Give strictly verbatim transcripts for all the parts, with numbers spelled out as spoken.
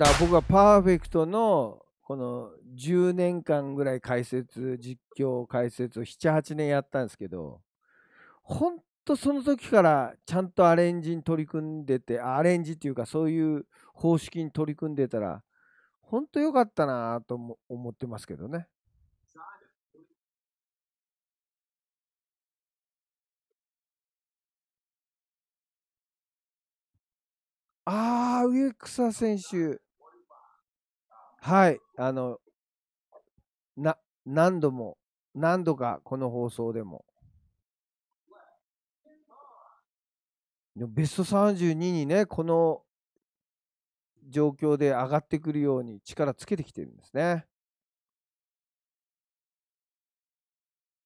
だから僕はパーフェクトのこのじゅうねんかんぐらい解説、実況解説をなな、はちねんやったんですけど、本当その時からちゃんとアレンジに取り組んでて、アレンジっていうかそういう方式に取り組んでたら、本当良かったなと思ってますけどね。ああ、植草選手。はい、あの、な、何度も、何度かこの放送でも。でもベストさんじゅうににね、この状況で上がってくるように力つけてきてるんですね。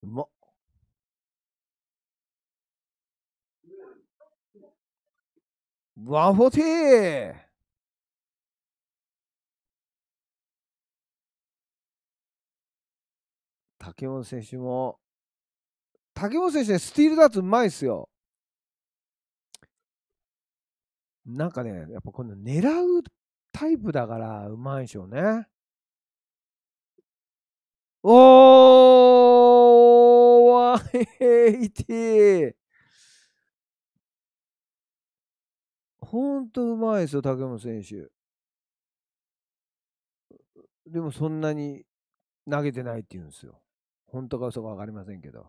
うまっ。いちよんまる！竹本選手も、竹本選手ね、スティールダーツうまいですよ。なんかね、やっぱこの狙うタイプだからうまいでしょうね。おー！いちはち！ほんとうまいですよ、竹本選手。でもそんなに投げてないって言うんですよ。本当か嘘か分かりませんけど。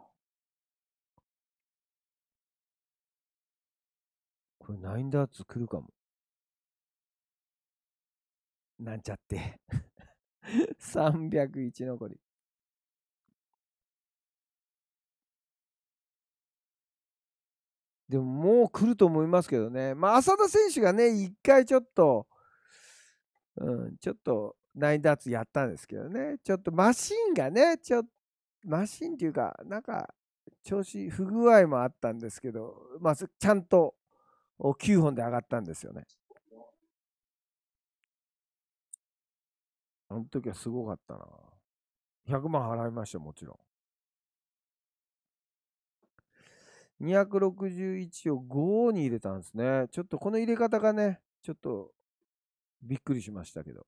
これナインダーツ来るかも。なんちゃって。さんびゃくいち残り。でももう来ると思いますけどね。まあ、浅田選手がね、一回ちょっと、うん、ちょっと、ナインダーツやったんですけどね。ちょっとマシンがね、ちょっと、マシンっていうか、なんか、調子、不具合もあったんですけど、まあ、ちゃんときゅうほんで上がったんですよね。あの時はすごかったな。ひゃくまん払いました、もちろん。にひゃくろくじゅういちをごに入れたんですね。ちょっとこの入れ方がね、ちょっとびっくりしましたけど。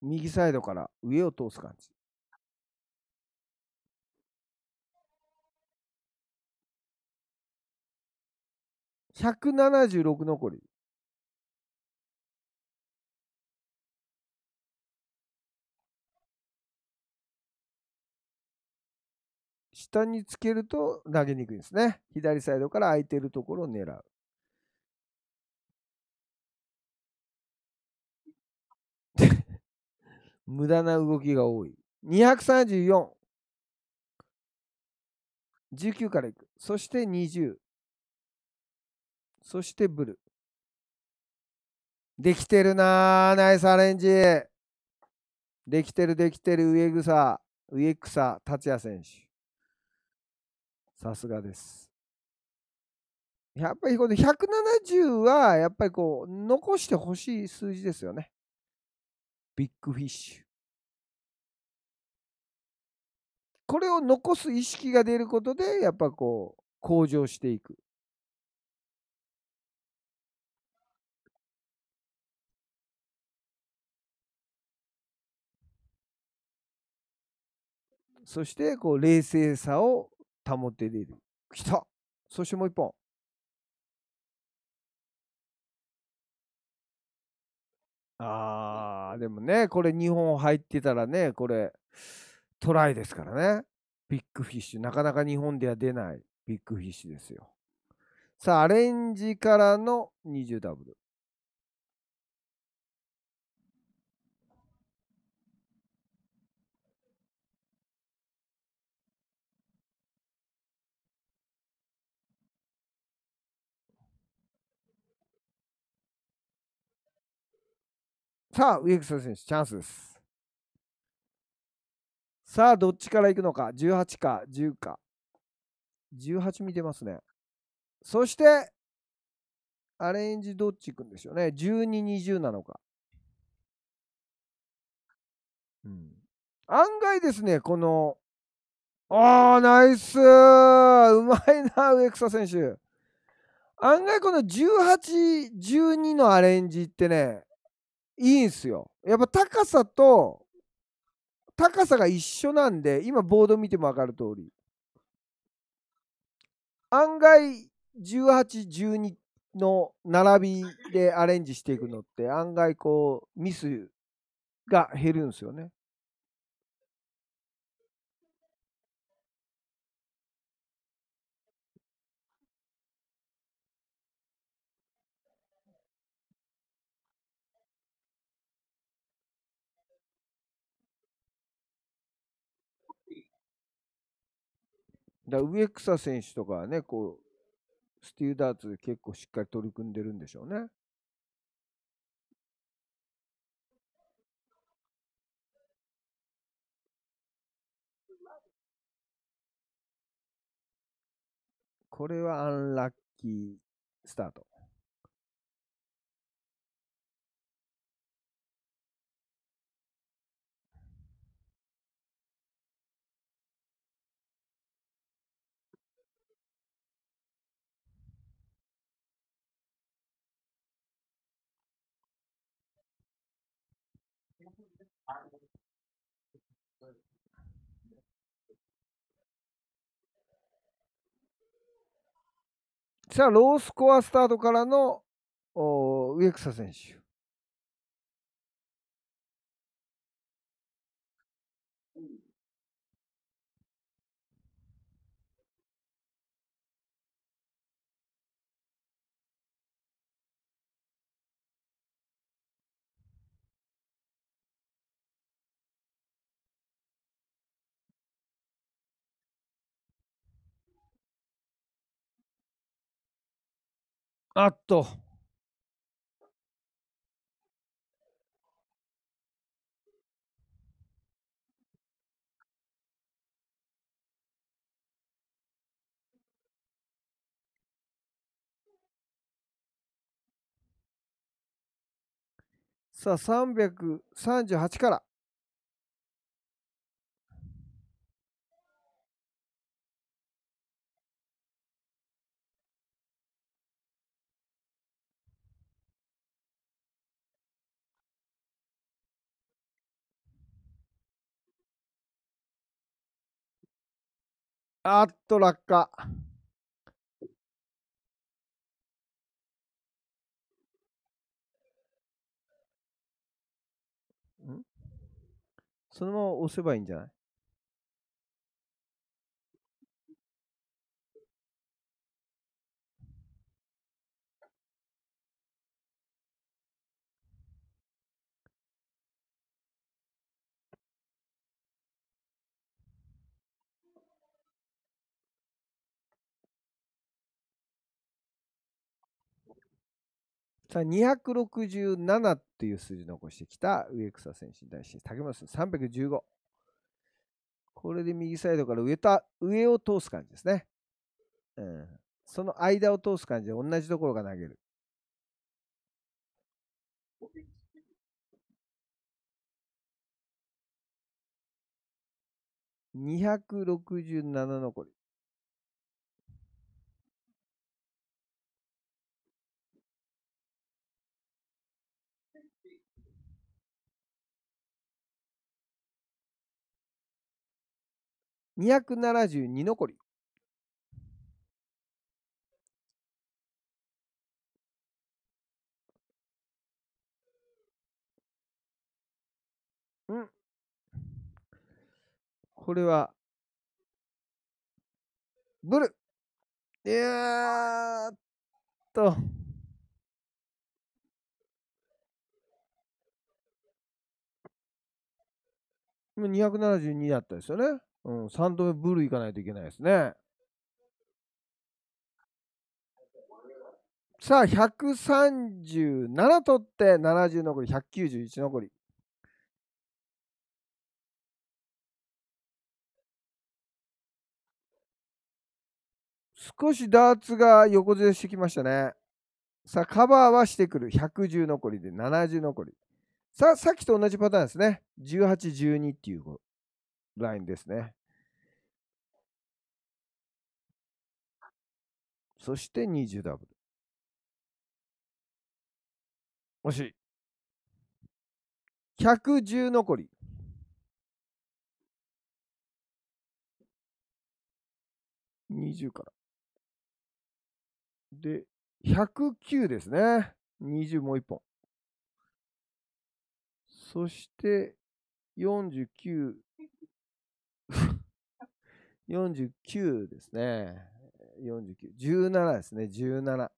右サイドから上を通す感じ。ひゃくななじゅうろく残り。下につけると投げにくいですね。左サイドから空いてるところを狙う。無駄な動きが多い。にひゃくさんじゅうよん。じゅうきゅうからいく。そしてにじゅう。そしてブル。できてるなぁ。ナイスアレンジ。できてるできてる。植草、植草達也選手。さすがです。やっぱりこのひゃくななじゅうは、やっぱりこう、残してほしい数字ですよね。ビッグフィッシュ。これを残す意識が出ることで、やっぱこう、向上していく。そして、こう、冷静さを保てれる。きた！そしてもう一本。ああ、でもね、これにほん入ってたらね、これ、トライですからね。ビッグフィッシュ。なかなか日本では出ないビッグフィッシュですよ。さあ、アレンジからのにじゅうダブル。さあ、植草選手、チャンスです。さあ、どっちから行くのか、じゅうはちか、じゅうか。じゅうはち見てますね。そして、アレンジどっち行くんでしょうね。じゅうに、にじゅうなのか。うん。案外ですね、この、ああ、ナイスー、うまいな、植草選手。案外このじゅうはち、じゅうにのアレンジってね、いいんすよ。やっぱ高さと、高さが一緒なんで、今ボード見ても分かる通り。案外じゅうはち、じゅうにの並びでアレンジしていくのって案外こうミスが減るんですよね。だ植草選手とかはね、こうスティールダーツで結構しっかり取り組んでるんでしょうね。これはアンラッキースタート。さあ、ロースコアスタートからの植草選手。あっと、さあさんびゃくさんじゅうはちから。あっと落下。ん？そのまま押せばいいんじゃない？さあにひゃくろくじゅうななっていう数字残してきた植草選手に対して竹松さんびゃくじゅうご、これで右サイドから上た上を通す感じですね、うん、その間を通す感じで同じところが投げる。にひゃくろくじゅうなな残り。にひゃくななじゅうに残り。うん。これは、ブル。いやーっと。今にひゃくななじゅうにだったですよね。うん、さんどめブル行かないといけないですね。さあひゃくさんじゅうなな取ってななじゅう残り、ひゃくきゅうじゅういち残り。少しダーツが横ずれしてきましたね。さあカバーはしてくる。ひゃくじゅう残りでななじゅう残り。さあさっきと同じパターンですね。じゅうはち、じゅうにっていうこと。ラインですね。そしてにじゅうダブル。惜しい。ひゃくじゅう残り。にじゅうから。で、ひゃくきゅうですね。にじゅうもういっぽん。そして、よんじゅうきゅう。よんじゅうきゅうですね。よんじゅうきゅう。じゅうななですね。じゅうなな。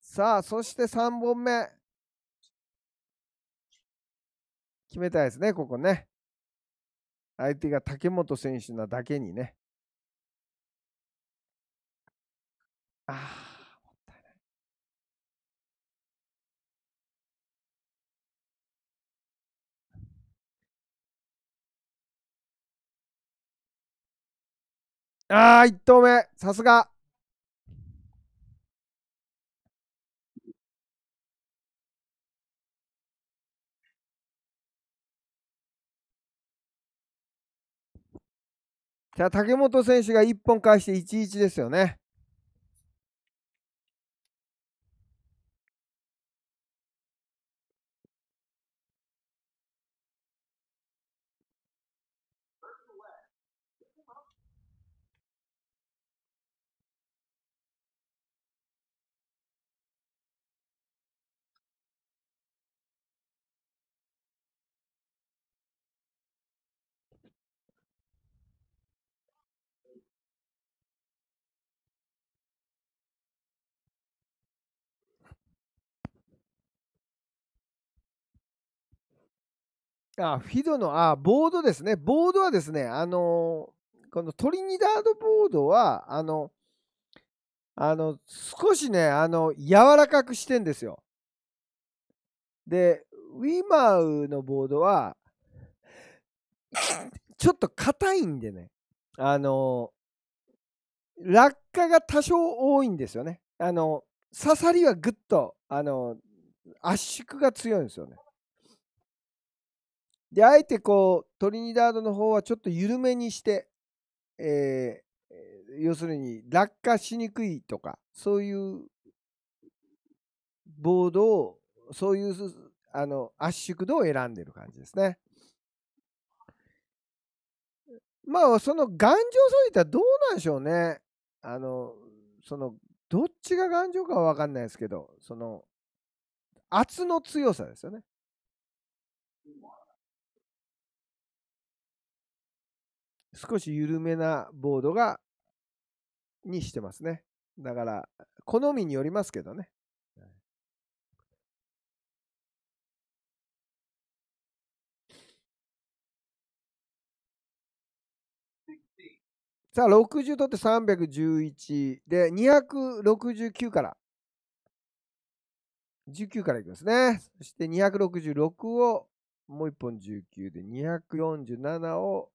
さあ、そしてさんぼんめ。決めたいですね、ここね。相手が武本選手なだけにね。ああ、もったいない。ああ、いっ投目、さすが。じゃあ、武本選手がいっぽん返して いちたいいち ですよね。あ、フィドの、あ、ボードですね。ボードはですね、あのー、このトリニダードボードは、あの、あの、少しね、あの、柔らかくしてんですよ。で、ウィマウのボードは、ちょっと硬いんでね、あのー、落下が多少多いんですよね。あの、刺さりはぐっと、あの、圧縮が強いんですよね。で、あえてこう、トリニダードの方はちょっと緩めにして、えー、要するに落下しにくいとか、そういうボードを、そういうあの圧縮度を選んでる感じですね。まあ、その頑丈そういったらどうなんでしょうね。あの、その、どっちが頑丈かは分かんないですけど、その、圧の強さですよね。少し緩めなボードがにしてますね。だから好みによりますけどね。さあろくじゅう取ってさんびゃくじゅういちでにひゃくろくじゅうきゅうからじゅうきゅうからいきますね。そしてにひゃくろくじゅうろくをもういっぽんじゅうきゅうでにひゃくよんじゅうななを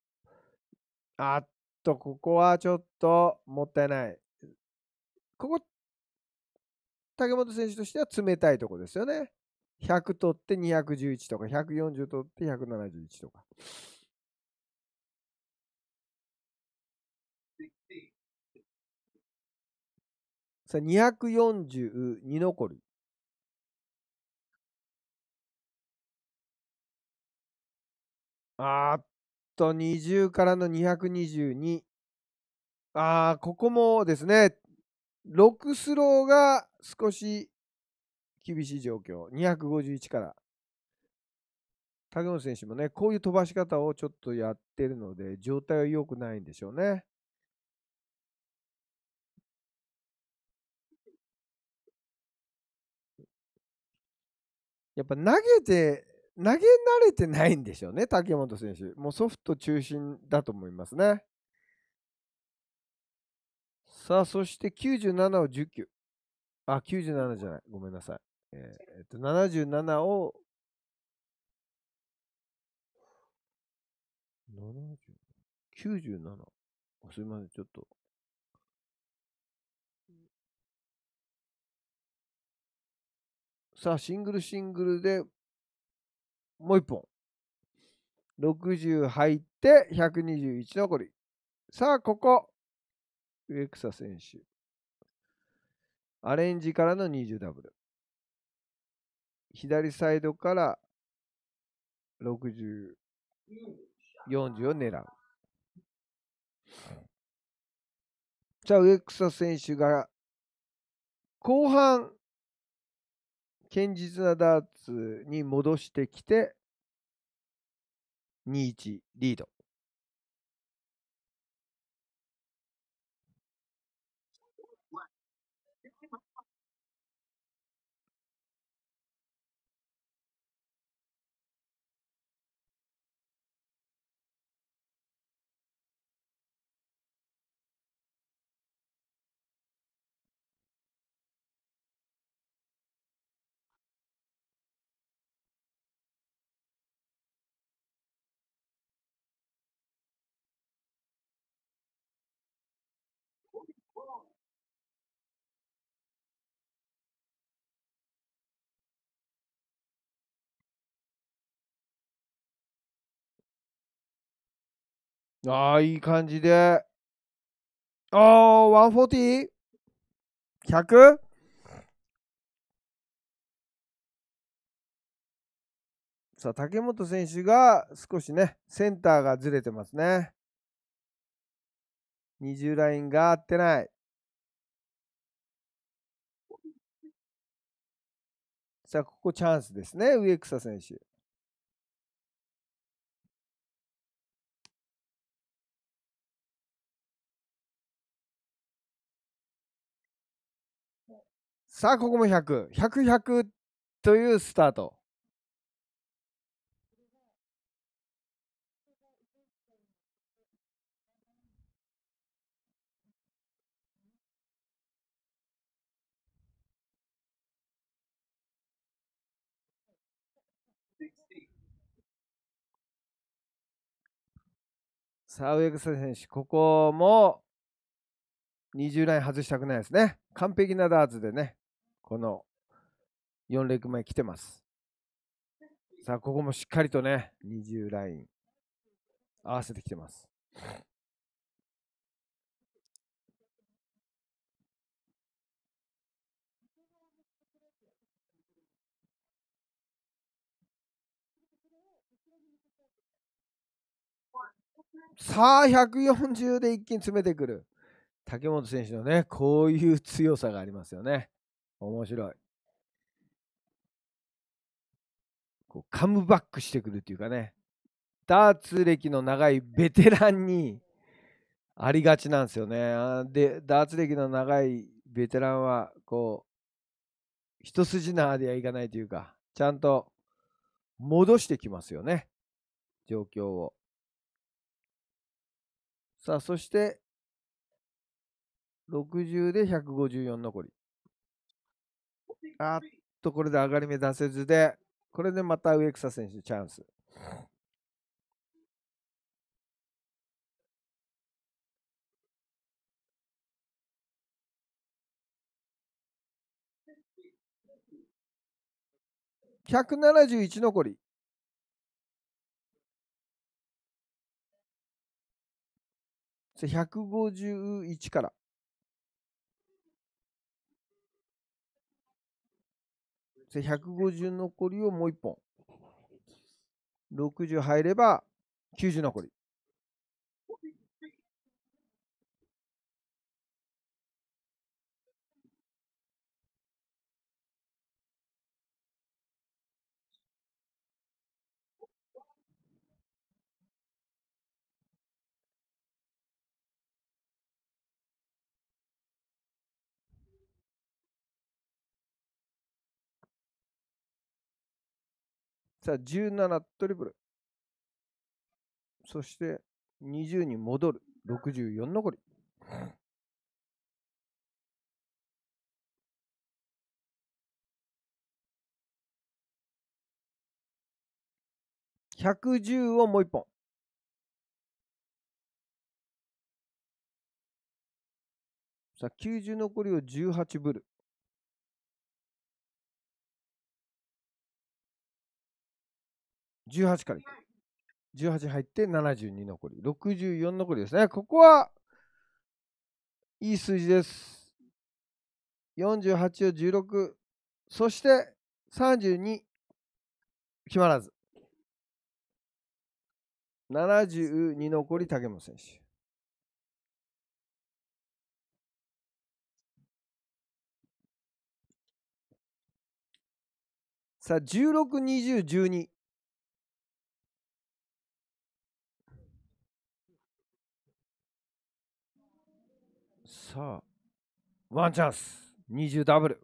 あっと、ここはちょっともったいない。ここ、武本選手としては冷たいとこですよね。ひゃく取ってにひゃくじゅういちとか、ひゃくよんじゅう取ってひゃくななじゅういちとか。さあ、にひゃくよんじゅうに残り。あっとにじゅうからのにひゃくにじゅうに。ああ、ここもですね、ろくスローが少し厳しい状況。にひゃくごじゅういちから。武本選手もね、こういう飛ばし方をちょっとやってるので、状態は良くないんでしょうね。やっぱ投げて、投げ慣れてないんでしょうね、武本選手。もうソフト中心だと思いますね。さあ、そしてきゅうじゅうななをじゅうきゅう。あ、きゅうじゅうななじゃない。ごめんなさい。えっと、ななじゅうななを。きゅうじゅうなな。すみません、ちょっと。さあ、シングルシングルでもう一本。ろくじゅう入って、ひゃくにじゅういち残り。さあ、ここ。植草選手。アレンジからのにじゅうダブル。左サイドからろくじゅう、よんじゅうを狙う。じゃあ、植草選手が後半、堅実なダーツに戻してきて、にたいいち リード。ああ、いい感じで。ああ、ひゃくよんじゅう?ひゃく? さあ、竹本選手が少しね、センターがずれてますね。にじゅうラインが合ってない。さあ、ここチャンスですね、植草選手。さあ、ここもひゃく、ひゃく、ひゃくというスタート。さあ、植草選手、ここもにじゅうライン外したくないですね。完璧なダーツでね。このよんレッグ前来てます。さあ、ここもしっかりとね、にじゅうライン合わせてきてます。さあ、ひゃくよんじゅうで一気に詰めてくる。竹本選手のね、こういう強さがありますよね。面白い。こうカムバックしてくるっていうかね、ダーツ歴の長いベテランにありがちなんですよね。で、ダーツ歴の長いベテランはこう一筋縄ではいかないというか、ちゃんと戻してきますよね、状況を。さあ、そしてろくじゅうでひゃくごじゅうよん残り。あっと、これで上がり目出せずで、これでまた植草選手チャンス。ひゃくななじゅういち残り。ひゃくごじゅういちから。ひゃくごじゅう残りをもういっぽん。ろくじゅう入ればきゅうじゅう残り。さあ、じゅうななトリプル。そしてにじゅうに戻る。ろくじゅうよん残り。ひゃくじゅうをもういっぽん。さあ、きゅうじゅう残りをじゅうはちブル。じゅうはちからいく。じゅうはち入ってななじゅうに残り。ろくじゅうよん残りですね。ここは、いい数字です。よんじゅうはちをじゅうろく。そして、さんじゅうに。決まらず。ななじゅうに残り、竹本選手。さあ、じゅうろく、にじゅう、じゅうに。さあ、ワンチャンス。にじゅうダブル。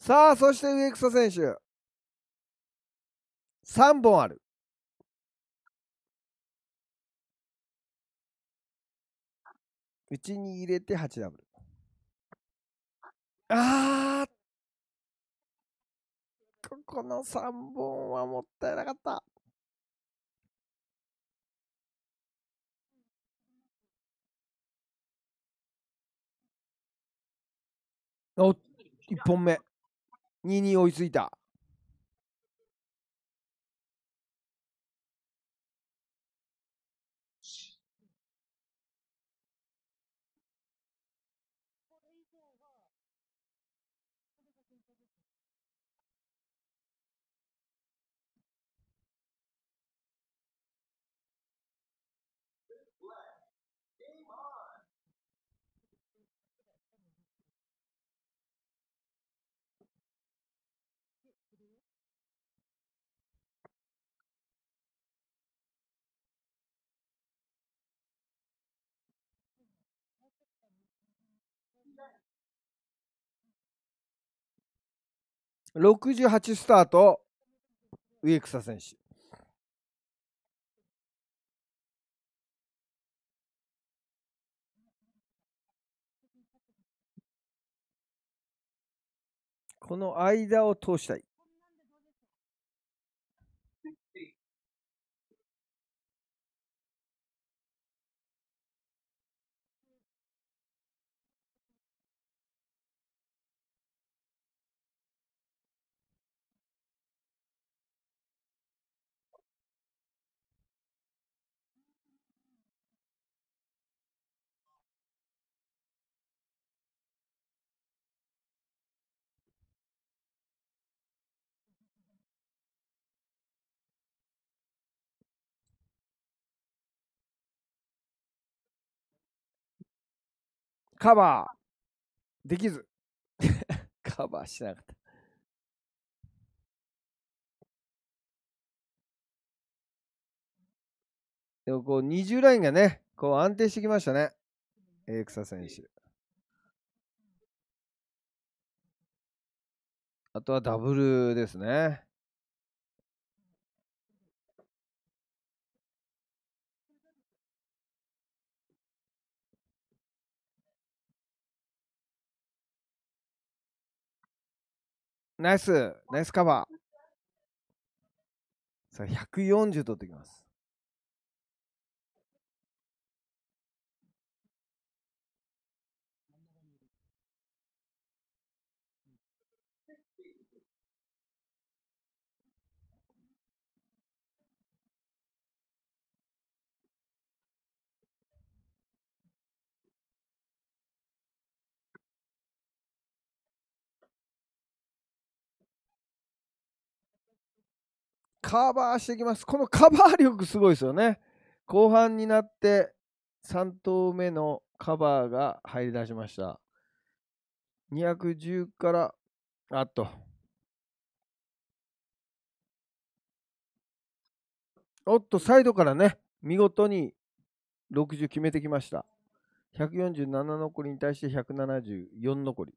さあ、そして植草選手。さんぼんある。うちに入れてはちダブル。あー、ここのさんぼんはもったいなかった。お、いっぽんめ。にに追いついた。ろくじゅうはちスタート、植草選手。この間を通したい。カバーできずカバーしなかった。でもこうにじゅうラインがね、こう安定してきましたね、植草選手。あとはダブルですね。ナイス、ナイスカバー。さあ、ひゃくよんじゅう取ってきます。カバーしていきます。このカバー力すごいですよね。後半になってさん投目のカバーが入り出しました。にひゃくじゅうから、あっと。おっと、サイドからね、見事にろくじゅう決めてきました。ひゃくよんじゅうなな残りに対してひゃくななじゅうよん残り。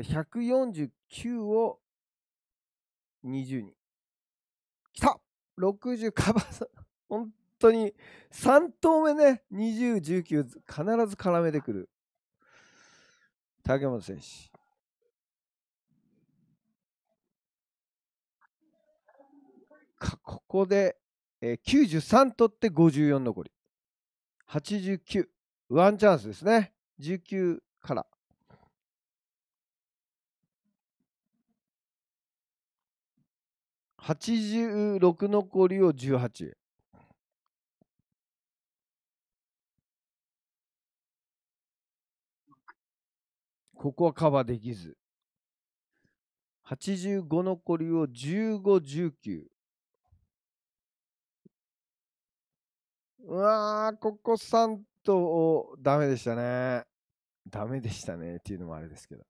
ひゃくよんじゅうきゅうをにじゅうに。きたろくじゅうカバー、本当にさん投目ね、にじゅう、じゅうきゅう、必ず絡めてくる竹本選手。ここで、えー、きゅうじゅうさん取ってごじゅうよん残り。はちじゅうきゅう。ワンチャンスですね。じゅうきゅうから。はちじゅうろく残りをじゅうはち。ここはカバーできず。はちじゅうご残りをじゅうご、じゅうきゅう。うわー、ここさん投ダメでしたね。ダメでしたねっていうのもあれですけど。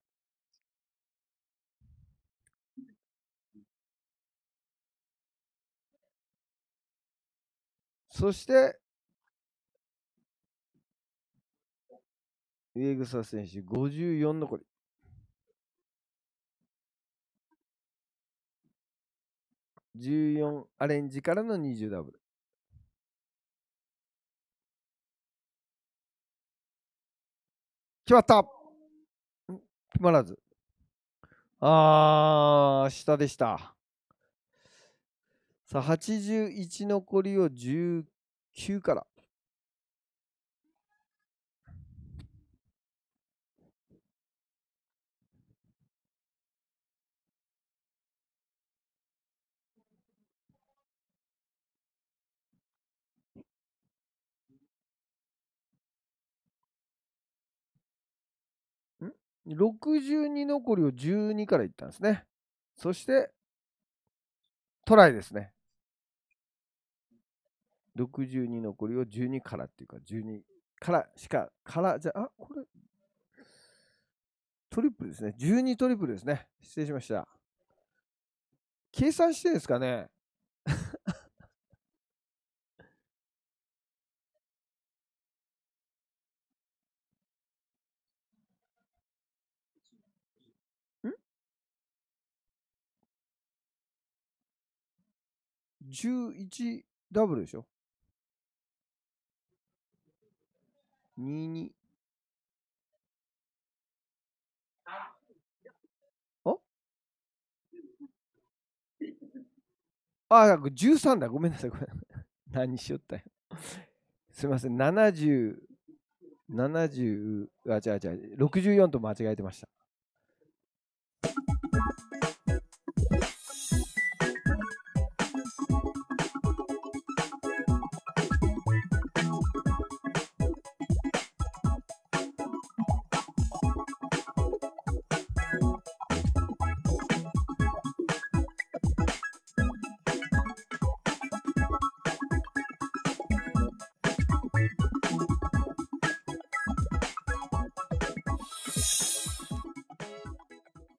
そして、植草選手、ごじゅうよん残り。じゅうよんアレンジからのにじゅうダブル。決まった!決まらず。あー、下でした。さあ、はちじゅういち残りをじゅうきゅうから。ろくじゅうに残りをじゅうにからいったんですね。そして、トライですね。ろくじゅうに残りをじゅうにからっていうか、じゅうにからしか、からじゃ、あ、これ、トリプルですね。じゅうにトリプルですね。失礼しました。計算してですかね。じゅういちダブルでしょ。にじゅうに。ああ、じゅうさんだ。ごめんなさい。ごめんなさい。何しよったよ。すみません。ななじゅう、ななじゅう、あ、違う違う。ろくじゅうよんと間違えてました。